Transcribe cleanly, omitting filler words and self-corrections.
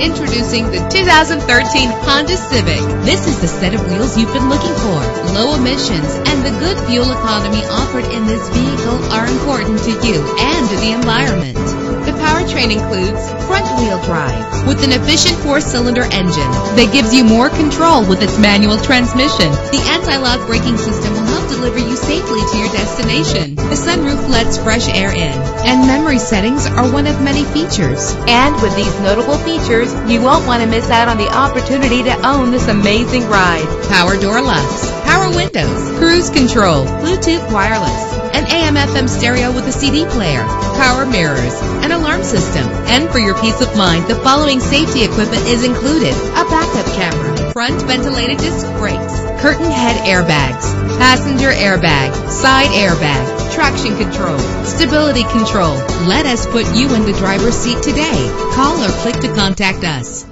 Introducing the 2013 Honda Civic. This is the set of wheels you've been looking for. Low emissions and the good fuel economy offered in this vehicle are important to you and to the environment. The powertrain includes front-wheel drive with an efficient four-cylinder engine that gives you more control with its manual transmission. The anti-lock braking system will help deliver you safely to your destination. The sunroof lets fresh air in, and memory settings are one of many features. And with these notable features, you won't want to miss out on the opportunity to own this amazing ride. Power door locks, power windows, cruise control, Bluetooth wireless, an AM/FM stereo with a CD player, power mirrors, an alarm system. And for your peace of mind, the following safety equipment is included: a backup camera, front ventilated disc brakes, curtain head airbags, passenger airbag, side airbag, traction control, stability control. Let us put you in the driver's seat today. Call or click to contact us.